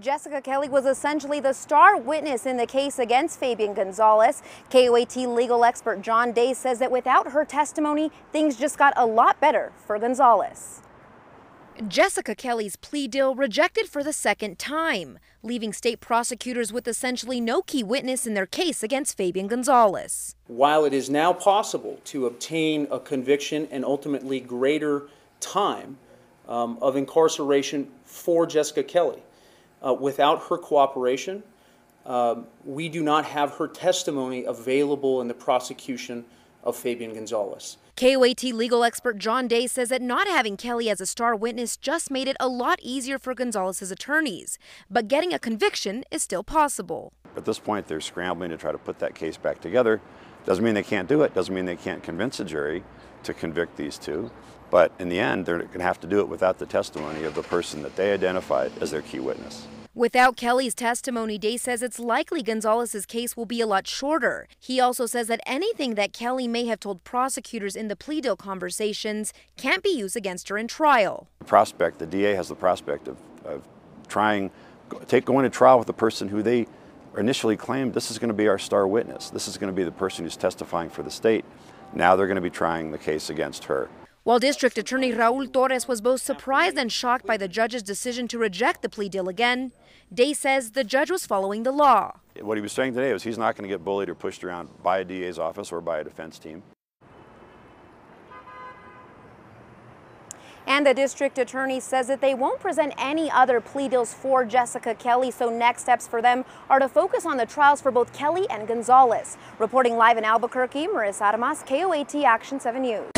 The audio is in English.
Jessica Kelley was essentially the star witness in the case against Fabian Gonzales. KOAT legal expert John Day says that without her testimony, things just got a lot better for Gonzales. Jessica Kelley's plea deal rejected for the second time, leaving state prosecutors with essentially no key witness in their case against Fabian Gonzales. While it is now possible to obtain a conviction and ultimately greater time of incarceration for Jessica Kelley, without her cooperation, we do not have her testimony available in the prosecution of Fabian Gonzales. KOAT legal expert John Day says that not having Kelley as a star witness just made it a lot easier for Gonzales's attorneys, but getting a conviction is still possible. At this point, they're scrambling to try to put that case back together. Doesn't mean they can't do it, doesn't mean they can't convince a jury to convict these two. But in the end, they're going to have to do it without the testimony of the person that they identified as their key witness. Without Kelley's testimony, Day says it's likely Gonzales's case will be a lot shorter. He also says that anything that Kelley may have told prosecutors in the plea deal conversations can't be used against her in trial. The DA has the prospect of going to trial with the person who they initially claimed this is going to be our star witness. This is going to be the person who's testifying for the state. Now they're going to be trying the case against her. While District Attorney Raul Torres was both surprised and shocked by the judge's decision to reject the plea deal again, Day says the judge was following the law. What he was saying today was he's not going to get bullied or pushed around by a DA's office or by a defense team. And the district attorney says that they won't present any other plea deals for Jessica Kelley, so next steps for them are to focus on the trials for both Kelley and Gonzales. Reporting live in Albuquerque, Marissa Adamas, KOAT Action 7 News.